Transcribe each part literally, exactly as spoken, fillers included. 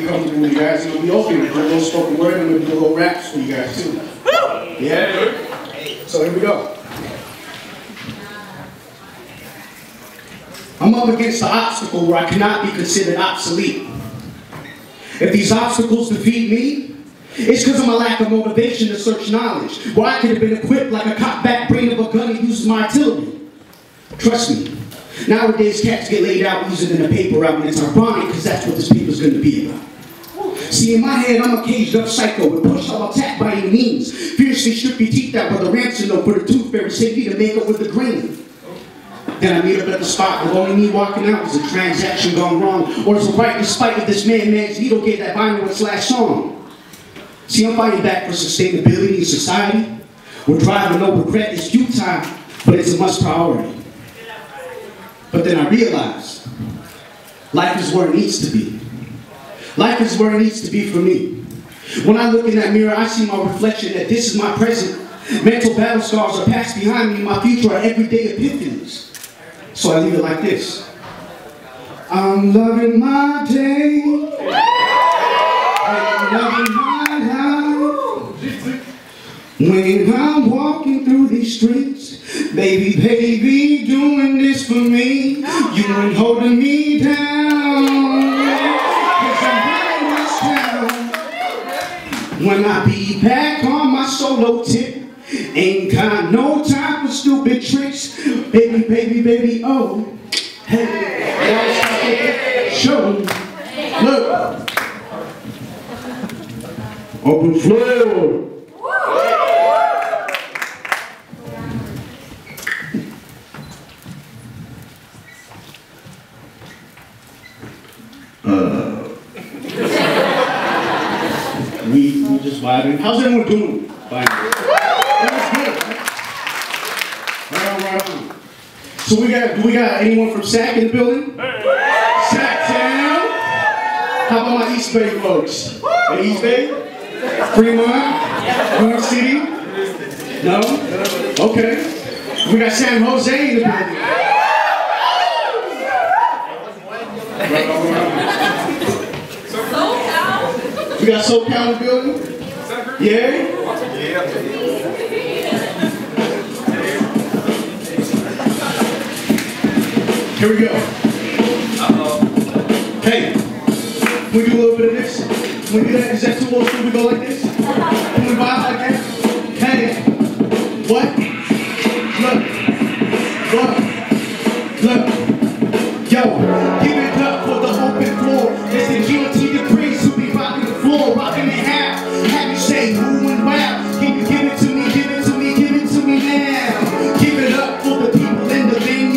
we come through you guys, and we'll be open. We'll do a little spoken word, and we'll do a little raps for you guys too. Yeah? So here we go. I'm up against an obstacle where I cannot be considered obsolete. If these obstacles defeat me, it's because of my lack of motivation to search knowledge, where I could have been equipped like a cockback brain of a gun and uses my artillery. Trust me, nowadays cats get laid out using a paper route, and it's ironic because that's what this paper's going to be about. See, in my head, I'm a caged up psycho and pushed up attack by any means. Fiercely should be teethed out by the ransom note for the tooth fairy sent me to make up with the grain. Then I meet up at the spot with only me walking out. Is a transaction gone wrong? Or is the right in spite of this man, man's needle get that vinyl with slash song? See, I'm fighting back for sustainability in society. We're driving no regret is futile, but it's a must priority. But then I realized life is where it needs to be. Life is where it needs to be for me. When I look in that mirror, I see my reflection that this is my present. Mental battle scars are past behind me, my future are everyday epiphanies. So I leave it like this. I'm loving my day. I'm loving my life. When I'm walking through these streets, baby, baby, doing this for me. You ain't holding me down. Cause I'm this town. When I be back on my solo tip, ain't got no time for stupid tricks. Baby, baby, baby, oh. Hey, hey, hey, show me. Look. Open floor. Uh. we, we just vibing. How's everyone doing? Fine. So we got, do we got anyone from Sac in the building? Sac Town? How about my East Bay folks? The East Bay? Fremont? New York City? No? Okay. We got San Jose in the building. SoCal? We got SoCal in the building? Yeah? Here we go. Uh-oh. Hey, can we do a little bit of this? Can we do that? Is that too old? Should we go like this? Can we vibe like that? Hey, what? Look, look, look. Yo, give it up for the open floor. It's the G O T degrees who be rocking the floor, rocking the half. Have you say who and wow? Keep it, give it to me, give it to me, give it to me now. Give it up for the people in the venue.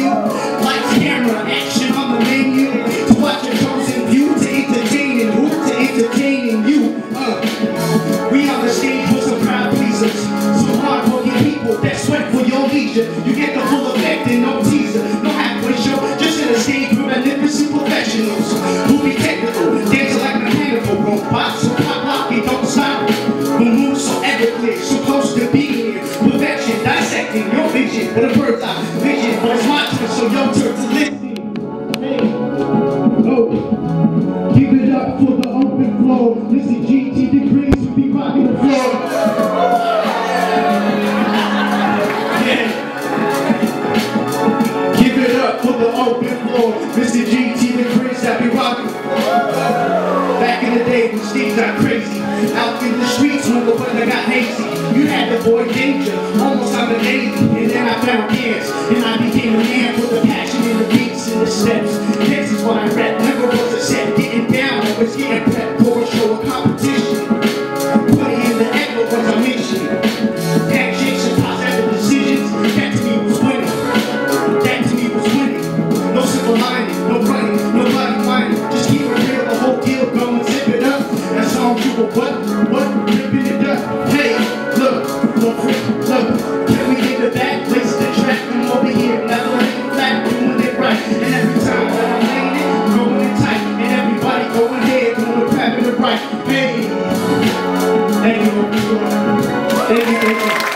Action on the menu, to watch your chosen view, to entertain and who, to entertain and you. Uh, we on the stage with some proud pleasers, some hard-working people that sweat for your leisure. You get the full effect and no teaser, no halfway show, just in a stage with magnificent professionals who be technical, dancing like mechanical robots. So pop lock and don't stop, who move so ethically, so close to being here. Perfection, dissecting your vision with a bird's eye vision, but it's my turn, so your turn to live. Give it up for the open floor. Listen, G T degrees will be rocking the floor. Yeah. Give it up for the open floor. Mister G T degrees that be rocking. Back in the day when things got crazy, out in the streets when the weather got hazy, you had to avoid danger, almost out of Navy. And then I found dance, and I became a man with a passion in the beats and the steps. This is what I rap. Set getting down, I was getting prepped for a show of competition. Putting in the echo was a mission. Tactics and positive decisions, that to me was winning. That to me was winning. No simple lining, no running, nobody whining. Just keep it real, the whole deal going, zip it up. That's all you were what, what, ripping it up. Hey, look, look, look. Can we get the back, place the track, come over here, now laying flat, doing it right. And every time that I'm laying it, going it tight. Going ahead, doing the crap in the right, baby. Thank you, thank you, thank you.